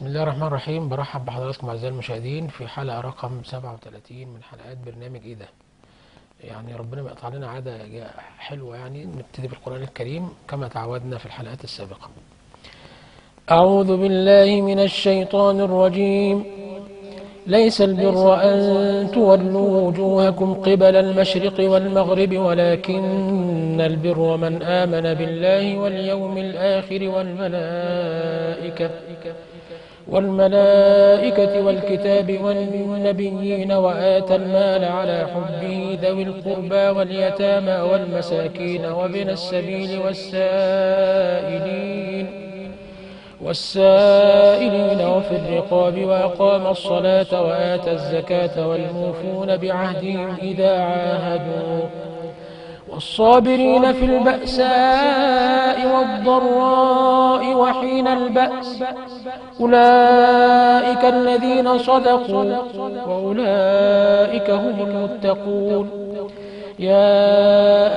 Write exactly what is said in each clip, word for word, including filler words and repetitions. بسم الله الرحمن الرحيم. برحب بحضراتكم اعزائي المشاهدين في حلقه رقم سبعة وثلاثين من حلقات برنامج ايه ده. يعني ربنا يقطع لنا عاده حلوه، يعني نبتدي بالقران الكريم كما تعودنا في الحلقات السابقه. اعوذ بالله من الشيطان الرجيم. ليس البر ان تولوا وجوهكم قبل المشرق والمغرب ولكن البر من امن بالله واليوم الاخر والملائكه والملائكة والكتاب والنبيين وآتى المال على حبه ذوي القربى واليتامى والمساكين وابن السبيل والسائلين والسائلين وفي الرقاب وأقام الصلاة وآتى الزكاة والموفون بعهدهم إذا عاهدوا والصابرين في البأساء والضراء وحين البأس أولئك الذين صدقوا وأولئك هم المتقون. يا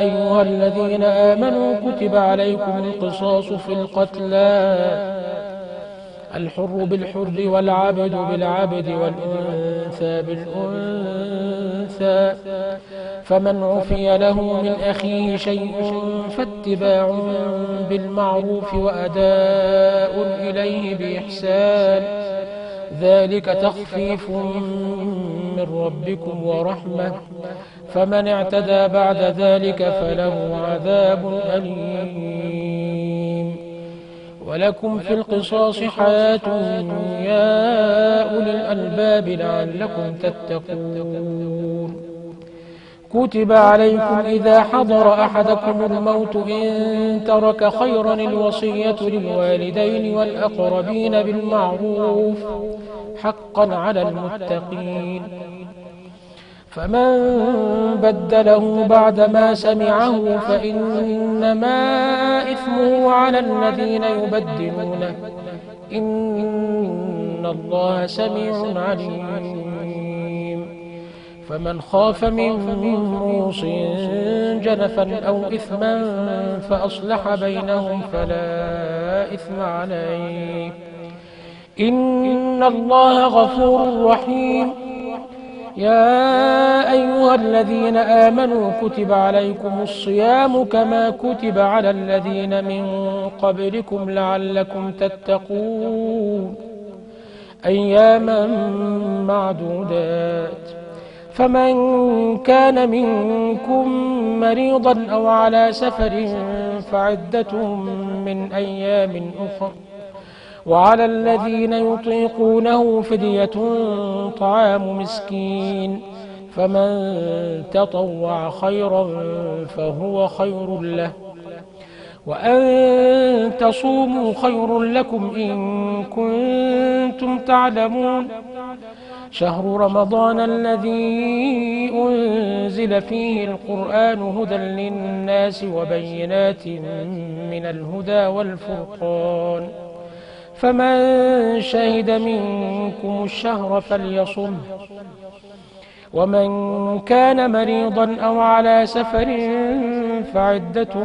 أيها الذين آمنوا كتب عليكم القصاص في القتلى، الحر بالحر والعبد بالعبد والأنثى بالأنثى، فمن عفي له من أخيه شيء فاتباع بالمعروف وأداء إليه بإحسان، ذلك تخفيف من ربكم ورحمة، فمن اعتدى بعد ذلك فله عذاب أليم. ولكم في القصاص حياة يا أولي الألباب لعلكم تتقون. كتب عليكم إذا حضر أحدكم الموت إن ترك خيرا الوصية للوالدين والأقربين بالمعروف حقا على المتقين، فمن بدله بعدما سمعه فإنما إثمه على الذين يبدلونه، إن الله سميع عليم. فمن خاف من موص جنفا أو إثما فأصلح بينهم فلا إثم عليه، إن الله غفور رحيم. يا أيها الذين آمنوا كتب عليكم الصيام كما كتب على الذين من قبلكم لعلكم تتقون، أياما معدودات، فمن كان منكم مريضا أو على سفر فعدة من أيام أخرى، وعلى الذين يطيقونه فدية طعام مسكين، فمن تطوع خيرا فهو خير له، وأن تصوموا خير لكم إن كنتم تعلمون. شهر رمضان الذي أنزل فيه القرآن هدى للناس وبينات من الهدى والفرقان، فمن شهد منكم الشهر فليصمه، ومن كان مريضا أو على سفر فعدة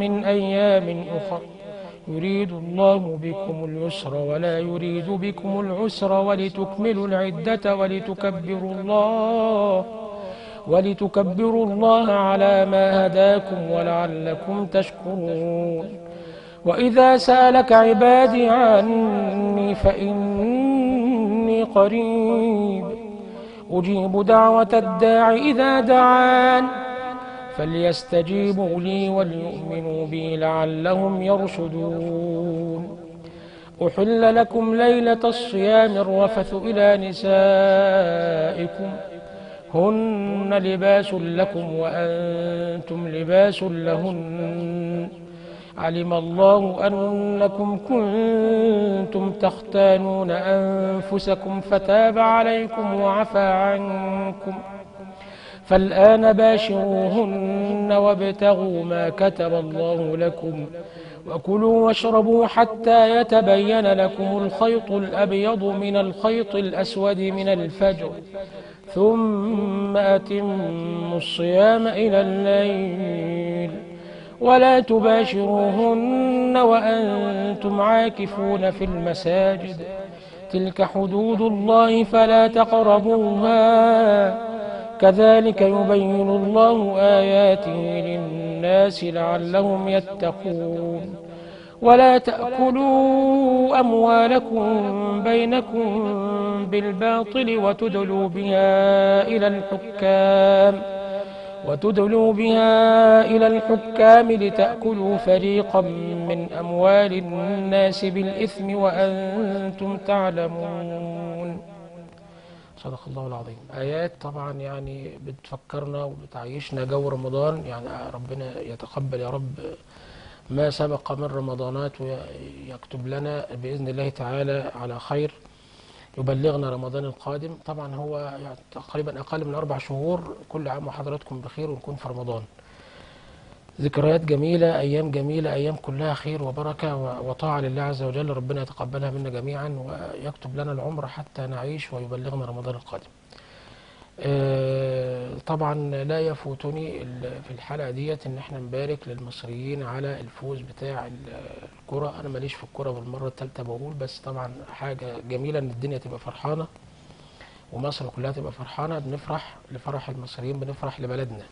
من أيام أخرى، يريد الله بكم اليسر ولا يريد بكم العسر ولتكملوا العدة ولتكبروا الله ولتكبروا الله على ما هداكم ولعلكم تشكرون. وإذا سألك عبادي عني فإني قريب، أجيب دعوة الداع إذا دعان، فليستجيبوا لي وليؤمنوا بي لعلهم يرشدون. أحل لكم ليلة الصيام الرفث إلى نسائكم، هن لباس لكم وأنتم لباس لهن، علم الله أنكم كنتم تختانون أنفسكم فتاب عليكم وعفى عنكم، فالآن باشروهن وابتغوا ما كتب الله لكم، وكلوا واشربوا حتى يتبين لكم الخيط الأبيض من الخيط الأسود من الفجر، ثم أتموا الصيام إلى الليل، ولا تباشروهن وأنتم عاكفون في المساجد، تلك حدود الله فلا تقربوها كذلك يبين الله آياته للناس لعلهم يتقون ولا تأكلوا أموالكم بينكم بالباطل وتدلوا بها إلى الحكام وتدلوا بها إلى الحكام لتأكلوا فريقا من أموال الناس بالإثم وأنتم تعلمون. صدق الله العظيم. آيات طبعا يعني بتفكرنا وبتعيشنا جو رمضان، يعني ربنا يتقبل يا رب ما سبق من رمضانات ويكتب لنا بإذن الله تعالى على خير يبلغنا رمضان القادم. طبعا هو يعني تقريبا أقل من أربع شهور. كل عام وحضراتكم بخير ونكون في رمضان. ذكريات جميلة، أيام جميلة، أيام كلها خير وبركة وطاعة لله عز وجل. ربنا يتقبلها منا جميعا ويكتب لنا العمر حتى نعيش ويبلغنا رمضان القادم. طبعا لا يفوتني في الحلقة ديت إن احنا نبارك للمصريين على الفوز بتاع الكرة. أنا ماليش في الكرة بالمرة الثالثة بقول، بس طبعا حاجة جميلة إن الدنيا تبقى فرحانة ومصر كلها تبقى فرحانة. بنفرح لفرح المصريين، بنفرح لبلدنا.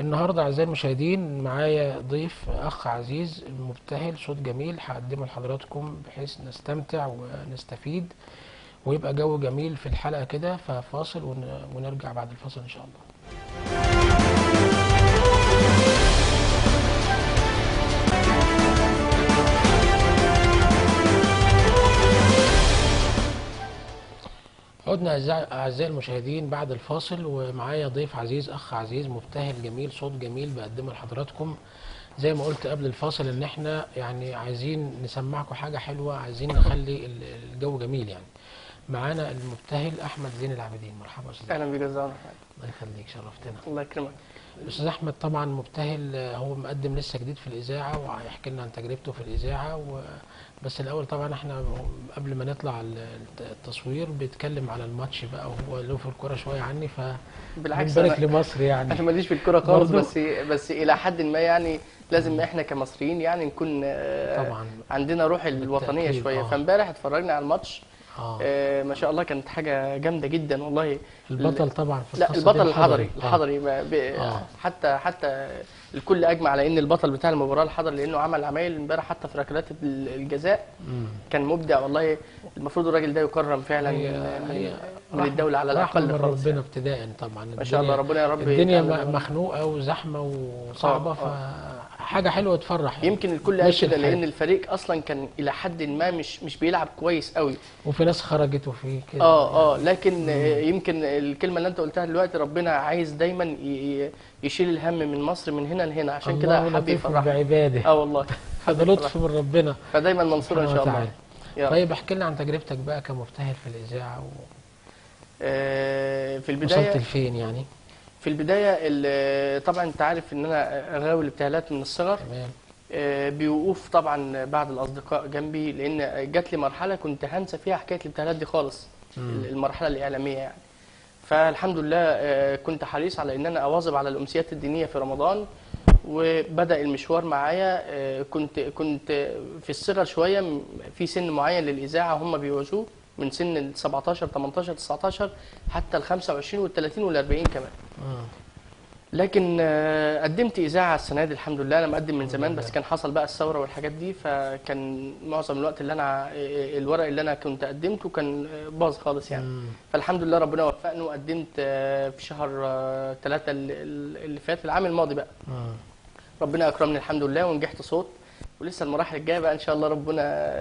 النهارده أعزائي المشاهدين معايا ضيف أخ عزيز مبتهل، صوت جميل هقدمه لحضراتكم بحيث نستمتع ونستفيد ويبقى جو جميل في الحلقة كده. ففاصل ونرجع بعد الفاصل إن شاء الله. عدنا أعزائي المشاهدين بعد الفاصل ومعايا ضيف عزيز، أخ عزيز مبتهل جميل، صوت جميل بقدمه لحضراتكم. زي ما قلت قبل الفاصل إن إحنا يعني عايزين نسمعكم حاجة حلوة، عايزين نخلي الجو جميل. يعني معانا المبتهل احمد زين العابدين. مرحبا استاذ. اهلا بيك يا استاذ احمد. الله يخليك، شرفتنا. الله يكرمك. استاذ احمد طبعا مبتهل، هو مقدم لسه جديد في الاذاعه وهيحكي لنا عن تجربته في الاذاعه و... بس الاول طبعا احنا قبل ما نطلع التصوير بيتكلم على الماتش بقى وهو له في الكوره شويه عني. ف بالعكس انا لمصر يعني انا ماليش في الكوره خالص، بس بس الى حد ما يعني لازم احنا كمصريين يعني نكون طبعا عندنا روح الوطنيه شويه. آه. فامبارح اتفرجنا على الماتش. آه. آه ما شاء الله كانت حاجه جامده جدا والله. البطل طبعا في لا البطل الحضري الحضري آه. آه. حتى حتى الكل اجمع على ان البطل بتاع المباراه الحضري، لانه عمل عمايل امبارح حتى في ركلات الجزاء. مم. كان مبدع والله. المفروض الراجل ده يكرم فعلا. هي من, هي من الدوله على الاقل خالص ربنا ابتداء يعني. طبعا ما شاء الله ربنا يا رب. الدنيا مخنوقه وزحمه وصعبه. آه. ف حاجه حلوه تفرح يعني. يمكن الكل قال كده لان الفريق اصلا كان الى حد ما مش مش بيلعب كويس قوي وفي ناس خرجت وفي كده. اه اه لكن مم. يمكن الكلمه اللي انت قلتها دلوقتي، ربنا عايز دايما يشيل الهم من مصر من هنا لهنا، عشان كده حابب يفرح بعباده. اه والله هذا لطف من ربنا، فدايما منصور ان شاء الله. طيب احكي لنا عن تجربتك بقى كمبتهل في الاذاعه و... آه في البدايه وصلت لفين يعني؟ في البدايه طبعا انت عارف ان انا غاوي الابتهالات من الصغر. تمام. بوقوف طبعا بعض الاصدقاء جنبي، لان جات لي مرحله كنت هنسى فيها حكايه الابتهالات دي خالص. مم. المرحله الاعلاميه يعني. فالحمد لله كنت حريص على ان انا اواظب على الامسيات الدينيه في رمضان، وبدا المشوار معايا. كنت كنت في الصغر شويه في سن معين للاذاعه هم بيوعزوه من سن ال سبعتاشر تمنتاشر تسعتاشر حتى ال خمسة وعشرين وال تلاتين وال أربعين كمان. آه. لكن قدمت اذاعه السنه دي الحمد لله. انا مقدم من زمان بس كان حصل بقى الثوره والحاجات دي، فكان معظم الوقت اللي انا الورق اللي انا كنت قدمته كان باظ خالص يعني. مم. فالحمد لله ربنا وفقني وقدمت في شهر ثلاثة اللي فات العام الماضي بقى. آه. ربنا اكرمني الحمد لله ونجحت صوت، ولسه المراحل الجايه بقى ان شاء الله ربنا.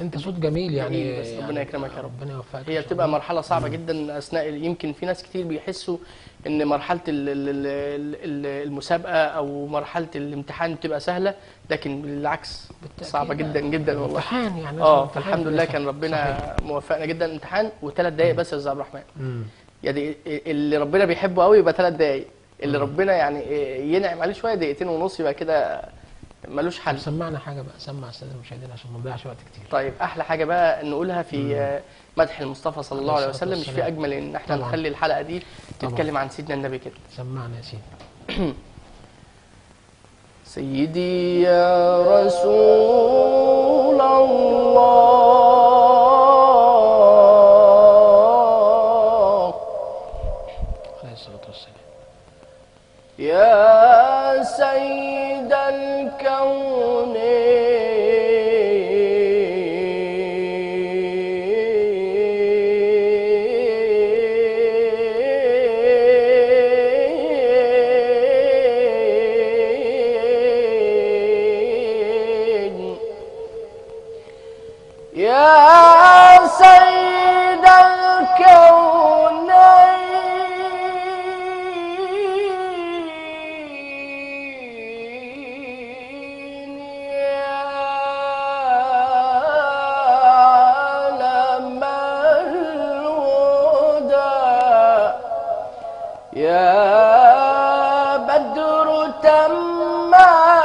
انت صوت جميل يعني, يعني بس ربنا يكرمك يا رب. ربنا يوفقك. هي بتبقى مرحله صعبه مم. جدا اثناء. يمكن في ناس كتير بيحسوا ان مرحله المسابقه او مرحله الامتحان بتبقى سهله، لكن بالعكس صعبه جدا جدا والله. امتحان يعني. اه الحمد لله كان ربنا موفقنا جدا. امتحان وثلاث دقائق بس يا استاذ عبد الرحمن. امم يعني اللي ربنا بيحبه قوي يبقى ثلاث دقائق، اللي مم. ربنا يعني ينعم عليه شويه دقيقتين ونص يبقى كده ملوش حل. سمعنا حاجه بقى، سمع الساده المشاهدين عشان ما نضيعش وقت كتير. طيب احلى حاجه بقى نقولها في مدح المصطفى صلى الله عليه وسلم. مش في اجمل ان احنا طبعا نخلي الحلقه دي تتكلم عن سيدنا النبي كده. سمعنا يا سيدي. سيدي يا رسول الله يا سيد الكون يا سيد الكون يا بدر تما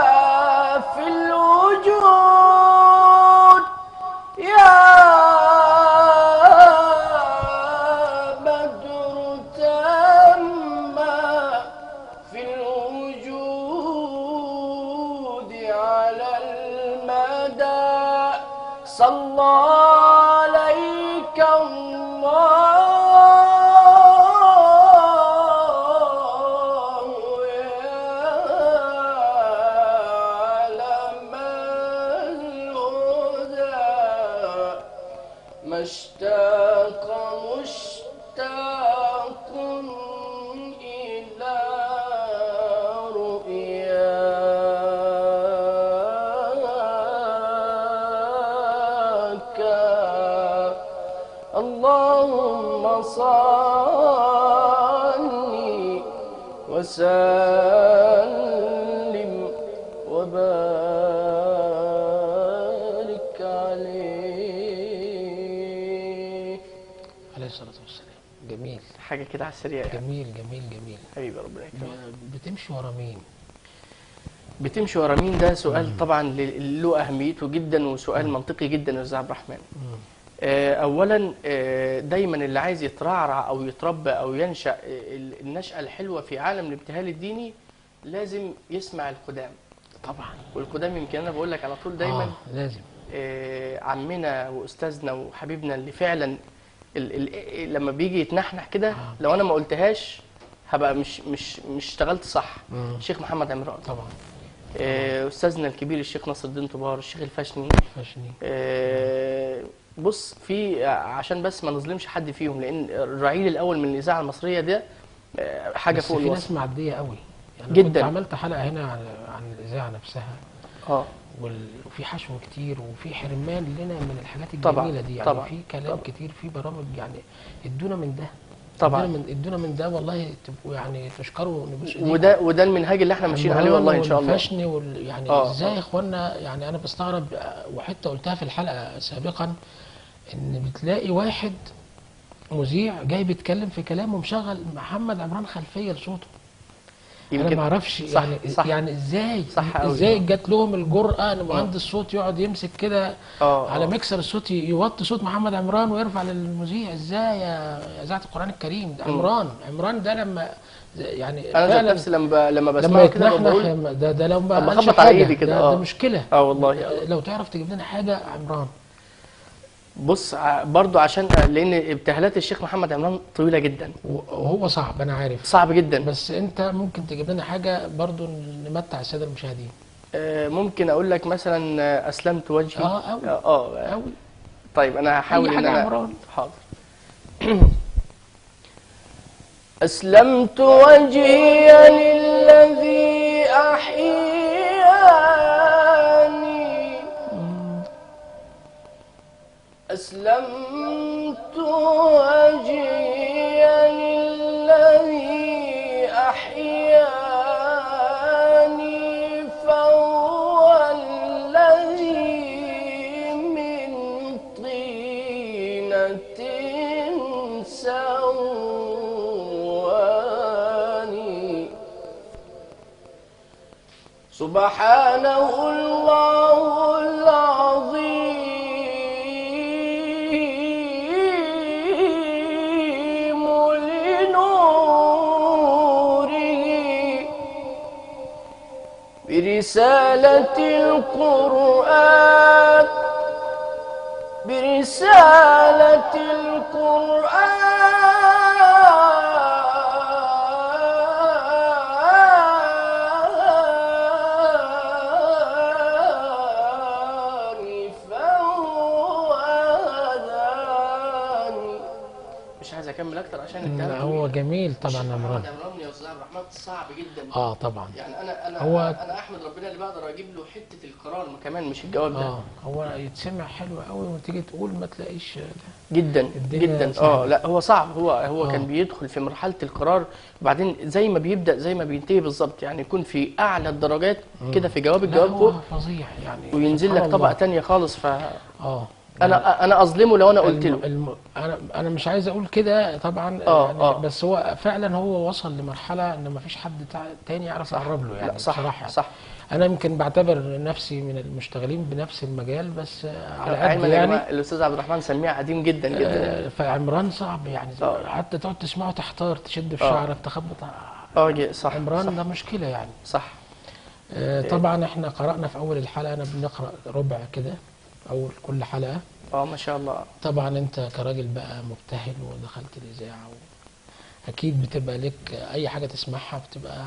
في الوجود يا بدر تما في الوجود على المدى صلى عليك الله مشتاق مشتاق إلى رؤياك اللهم صل وسلم وبارك عليه. جميل، حاجة كده على السريع يعني. جميل جميل جميل حبيبي، ربنا يكرمك. بتمشي ورا مين؟ بتمشي ورا مين؟ ده سؤال مم. طبعا له أهميته جدا، وسؤال مم. منطقي جدا يا أستاذ عبد الرحمن. آه أولا آه دايما اللي عايز يترعرع أو يتربى أو ينشأ النشأة الحلوة في عالم الابتهال الديني لازم يسمع القدام. طبعا، والقدام يمكن أنا بقول لك على طول دايما آه لازم آه عمنا وأستاذنا وحبيبنا اللي فعلا ال ال لما بيجي يتنحنح كده آه. لو انا ما قلتهاش هبقى مش مش مش اشتغلت صح. مم. الشيخ محمد عمران طبعا، آه استاذنا الكبير الشيخ نصر الدين طوبار، الشيخ الفشني الفشني آه بص، في عشان بس ما نظلمش حد فيهم، لان الرعيل الاول من الاذاعه المصريه ده آه حاجه فوق الوصف. في ناس معديه قوي يعني جدا. كنت عملت حلقه هنا عن, عن الاذاعه نفسها اه وفي حشو كتير وفي حرمان لنا من الحاجات الجميله دي يعني. طبعا في كلام طبعا كتير، في برامج يعني ادونا من ده طبعا، ادونا من ادونا من ده والله، تبقوا يعني تشكروا. وده وده المنهاج اللي احنا ماشيين عليه والله ان شاء الله. الفشن وال يعني ازاي يا اخوانا يعني، انا بستغرب، وحتى قلتها في الحلقه سابقا، ان بتلاقي واحد مذيع جاي بيتكلم في كلامه مشغل محمد عمران خلفيه لصوته. أنا ما أعرفش يعني صح يعني إزاي صح إزاي جات لهم الجرأة إن مهندس صوت يقعد يمسك كده على مكسر الصوت يوطي صوت محمد عمران ويرفع للمذيع. إزاي يا إذاعة القرآن الكريم؟ ده عمران عمران ده لما يعني أنا ذات نفسي لما لما بسمعه كده بقول ده ده لو ما خبط على إيدي كده ده مشكلة. أه والله لو تعرف تجيب لنا حاجة عمران. بص برضو عشان لان ابتهالات الشيخ محمد عمران طويله جدا وهو صعب، انا عارف صعب جدا، بس انت ممكن تجيب لنا حاجه برضو نمتع الساده المشاهدين. آه ممكن اقول لك مثلا اسلمت وجهي اه أوي. اه, آه أوي. طيب انا هحاول ان انا عمران. حاضر. اسلمت وجهي للذي احيا، أسلمت وجهي للذي أحياني فهو الذي من طينة سواني. سبحانه الله العظيم برسالة القرآن، برسالة القرآن عشان هو جميل طبعا. عمران يا استاذ عبد الرحمن صعب جدا. اه طبعا يعني انا انا هو انا احمد ربنا اللي بقدر اجيب له حته القرار كمان مش الجواب ده. اه هو يتسمع حلو قوي وتيجي تقول ما تلاقيش ده. جدا جدا صعب. اه لا هو صعب. هو هو آه. كان بيدخل في مرحله القرار وبعدين زي ما بيبدا زي ما بينتهي بالظبط، يعني يكون في اعلى الدرجات كده في جواب الجواب هو فظيع يعني، وينزل لك طبقه ثانيه خالص. ف اه انا انا اظلمه لو انا قلت له. الم... انا انا مش عايز اقول كده طبعا. آه يعني آه. بس هو فعلا هو وصل لمرحله ان ما فيش حد تاني يعرف يقرب له يعني. صح بصراحه صح. انا يمكن بعتبر نفسي من المشتغلين بنفس المجال بس على قد يعني. الاستاذ عبد الرحمن سميع قديم جدا جدا. آه فعمران صعب يعني. آه. حتى تقعد تسمعه تحتار، تشد في شعرك، تخبط. اه صح عمران صح. ده مشكله يعني. صح. آه طبعا احنا قرانا في اول الحلقه، انا بنقرا ربع كده اول كل حلقه. اه ما شاء الله. طبعا انت كراجل بقى مبتهل ودخلت الاذاعه اكيد بتبقى لك اي حاجه تسمعها بتبقى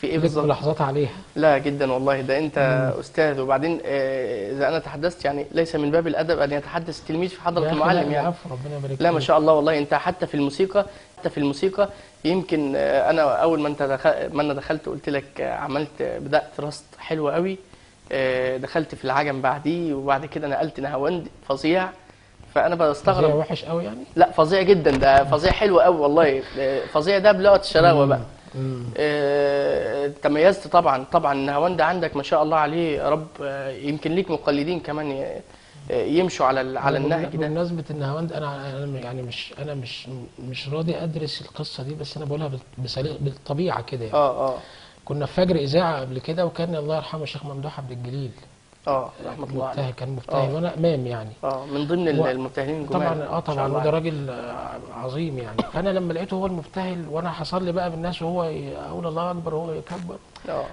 في ايه بالظبط ملاحظات عليها. لا جدا والله، ده انت مم. استاذ. وبعدين آه اذا انا تحدثت يعني ليس من باب الادب ان يتحدث التلميذ في حضره المعلم يعني. ربنا يبارك فيك. لا ما شاء الله والله. انت حتى في الموسيقى، حتى في الموسيقى يمكن آه انا اول ما انت دخل ما انا دخلت قلت لك آه عملت بدات رصد حلو قوي. دخلت في العجم بعديه وبعد كده نقلت نهاوند فظيع. فانا بستغرب. فظيع وحش قوي يعني؟ لا فظيع جدا، ده فظيع حلو قوي والله. فظيع ده بلغه الشراوه بقى. آه تميزت طبعا طبعا. النهاوند عندك ما شاء الله عليه يا رب. آه يمكن ليك مقلدين كمان يمشوا على على النهج ده. بمناسبه النهاوند انا انا يعني مش انا مش مش راضي ادرس القصه دي، بس انا بقولها بالطبيعه كده يعني. اه اه كنا في فجر اذاعه قبل كده وكان الله يرحمه الشيخ ممدوح عبد الجليل. اه رحمه الله عليه. كان مبتهل وانا امام يعني. اه من ضمن و... المبتهلين جمال طبعا. اه طبعا وده راجل عظيم يعني. فانا لما لقيته هو المبتهل وانا حصل لي بقى بالناس وهو اقول الله اكبر وهو يكبر. اه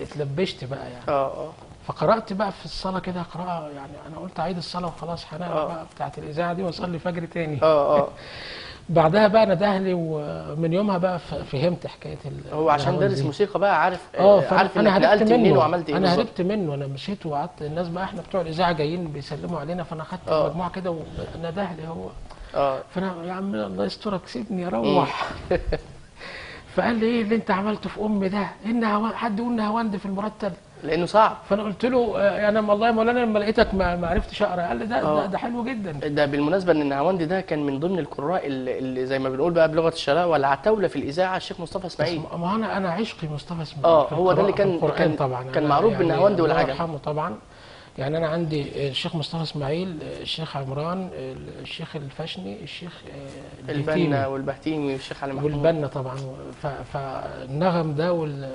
اتلبشت بقى يعني. اه اه فقرات بقى في الصلاه كده قراءه يعني. انا قلت عيد الصلاه وخلاص هنام بقى بتاعه الاذاعه دي واصلي فجر تاني. اه اه بعدها بقى انا دهلي، ومن يومها بقى فهمت حكايه. هو عشان دارس موسيقى بقى عارف. اه عارف انا هربت منه وعملت ايه. انا هربت منه، انا مشيت وقعدت. الناس بقى احنا بتوع الاذاعه جايين بيسلموا علينا، فانا خدت مجموعه كده وانا دهلي هو. اه فانا يا عم الله يسترك سيبني اروح. فقال لي ايه اللي انت عملته في امي ده؟ ان حد يقول نهاوند في المرتب لانه صعب. فانا قلت له يعني والله يا مولانا لما لقيتك ما عرفتش اقرا. قال لي ده أوه. ده حلو جدا. ده بالمناسبه ان النهاوند ده كان من ضمن القراء اللي زي ما بنقول بقى بلغه الشراء والعتاوله في الاذاعه الشيخ مصطفى اسماعيل. ما انا انا عشقي مصطفى اسماعيل. اه هو ده اللي كان كان, طبعًا كان معروف يعني بالنهاوند والعجم. الله يرحمه طبعا يعني. انا عندي الشيخ مصطفى اسماعيل، الشيخ عمران، الشيخ الفشني، الشيخ البنا والبهتيمي والشيخ علي محمود والبنا طبعا. فالنغم ده وال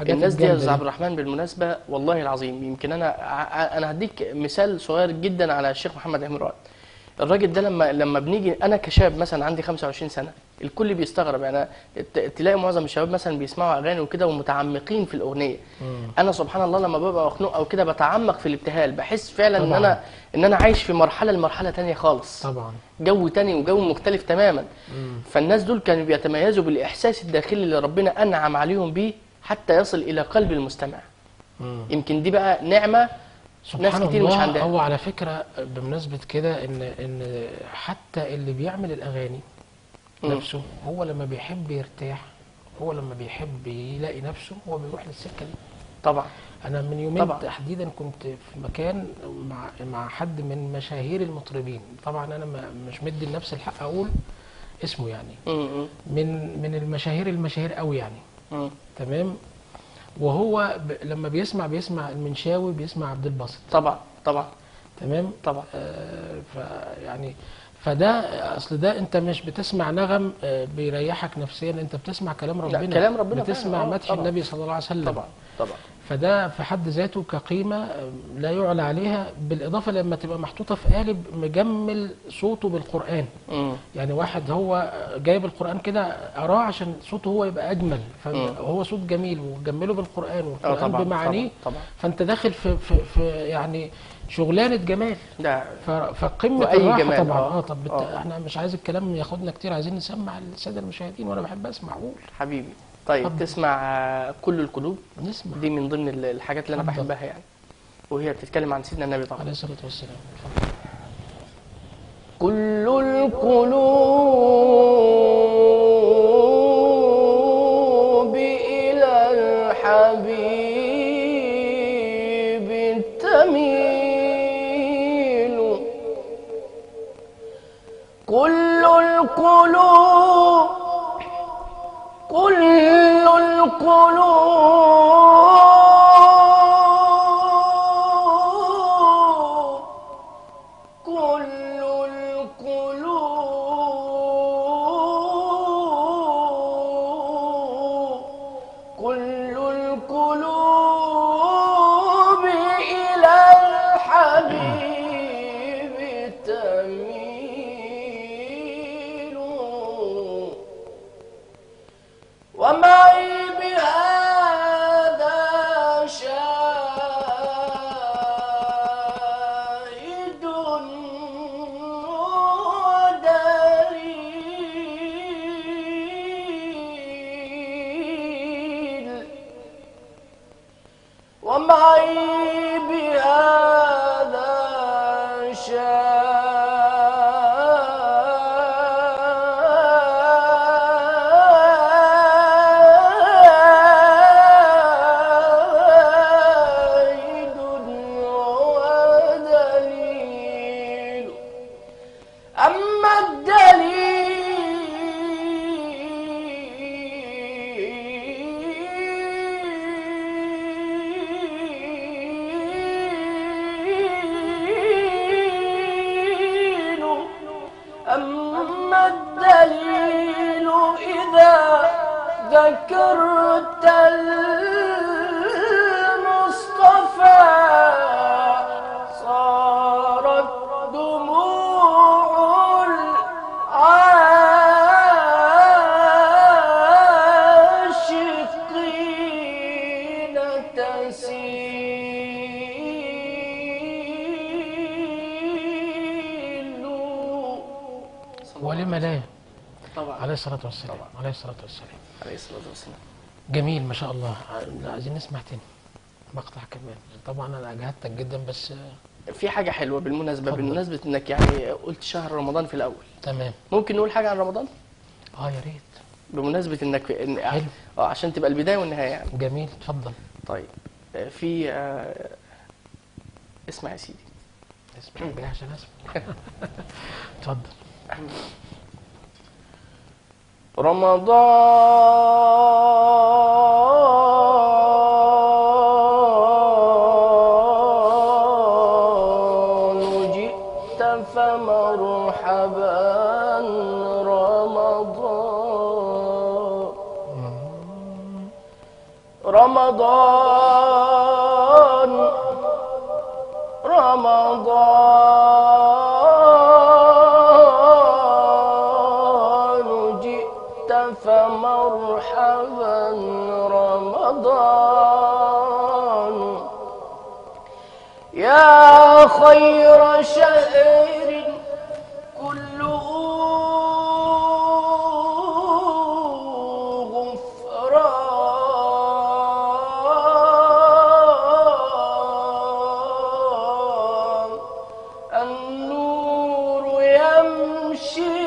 الناس دي يا استاذ عبد الرحمن بالمناسبه والله العظيم. يمكن انا انا هديك مثال صغير جدا على الشيخ محمد عمران. الراجل ده لما لما بنيجي انا كشاب مثلا عندي خمسة وعشرين سنه، الكل بيستغرب يعني. تلاقي معظم الشباب مثلا بيسمعوا اغاني وكده ومتعمقين في الاغنيه. مم. انا سبحان الله لما ببقى مخنوق او كده بتعمق في الابتهال، بحس فعلا طبعًا. ان انا ان انا عايش في مرحله لمرحله ثانيه خالص. طبعا جو ثاني وجو مختلف تماما. مم. فالناس دول كانوا بيتميزوا بالاحساس الداخلي اللي ربنا انعم عليهم بيه حتى يصل الى قلب المستمع. مم. يمكن دي بقى نعمه ناس كتير مش عندها. هو على فكره بمناسبه كده ان ان حتى اللي بيعمل الاغاني مم. نفسه هو لما بيحب يرتاح، هو لما بيحب يلاقي نفسه هو بيروح للسكه دي. طبعا انا من يومين طبعًا. تحديدا كنت في مكان مع مع حد من مشاهير المطربين. طبعا انا مش مدي لنفسي الحق اقول اسمه يعني. مم. من من المشاهير المشاهير قوي يعني. مم. تمام. وهو ب... لما بيسمع بيسمع المنشاوي، بيسمع عبد الباسط. طبعا طبعا تمام طبعا. آه ف يعني فده اصل ده انت مش بتسمع نغم آه بيريحك نفسيا، انت بتسمع كلام ربنا. كلام ربنا بتسمع مدح النبي صلى الله عليه وسلم. طبعا طبعا. فده في حد ذاته كقيمه لا يعلى عليها، بالاضافه لما تبقى محطوطه في قالب مجمل صوته بالقران. مم. يعني واحد هو جايب القران كده قراه عشان صوته هو يبقى اجمل، فهو صوت جميل وجمله بالقران والقران بمعانيه. فانت داخل في, في, في يعني شغلانه جمال. ده فقمه الراحه طبعا. اه طب احنا مش عايز الكلام ياخدنا كتير، عايزين نسمع الساده المشاهدين وانا بحب اسمع. قول حبيبي. طيب أبدأ. تسمع كل القلوب. نسمع. دي من ضمن الحاجات اللي أنا أبدأ. بحبها يعني، وهي بتتكلم عن سيدنا النبي طبعا عليه الصلاة والسلام. كل القلوب إلى الحبيب تميل، كل القلوب كل القلوب ذكرت المصطفى صارت دموع العاشقين تسيل. ولما لا؟ طبعا عليه الصلاة والسلام، عليه الصلاة والسلام، عليه الصلاة والسلام. جميل ما شاء الله. عايزين نسمع تاني مقطع كمان. طبعا انا اجهدتك جدا بس في حاجة حلوة بالمناسبة. طبعا. بالمناسبة انك يعني قلت شهر رمضان في الأول، تمام. ممكن نقول حاجة عن رمضان؟ اه يا ريت بمناسبة انك إن... حلو. اه عشان تبقى البداية والنهاية يعني. جميل اتفضل. طيب في آه... اسمع يا سيدي، اسمع بقى عشان اسمع. اتفضل. رمضان جئت فمرحبا رمضان، رمضان رمضان فمرحبا رمضان، يا خير شهر كله غفران، النور يمشي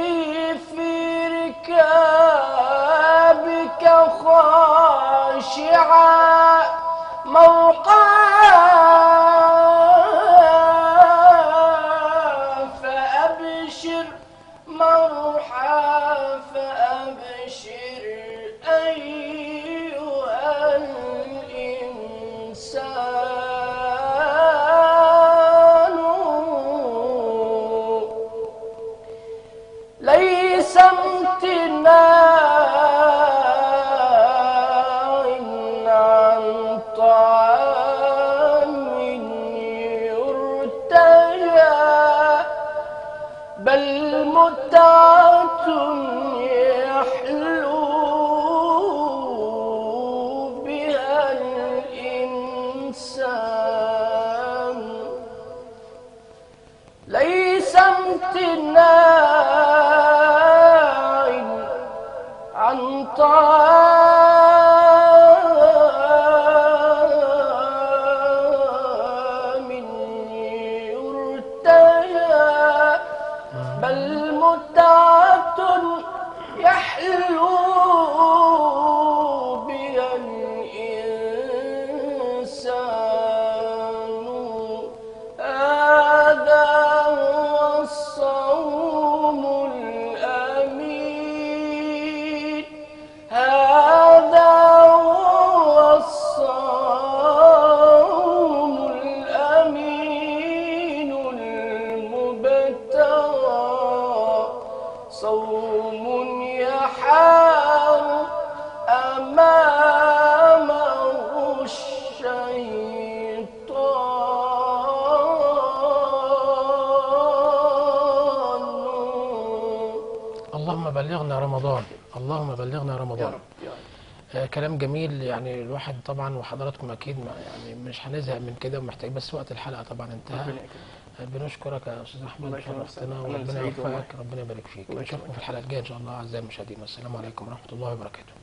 خاشعا موقعا، فأبشر مرحا، فأبشر أيها الإنسان، ليس امتناعا بل متعة يحلو بها الإنسان، ليس امتناع عن طعام بلغنا رمضان، اللهم بلغنا رمضان. آه كلام جميل، يعني الواحد طبعا وحضراتكم اكيد يعني مش هنزهق من كده، ومحتاج بس وقت الحلقه طبعا انتهى. بنشكرك يا استاذ احمد، شرفتنا وربنا يوفقك، ربنا يبارك فيك. نشوفكم في الحلقه الجايه ان شاء الله اعزائي المشاهدين، والسلام عليكم ورحمه الله وبركاته.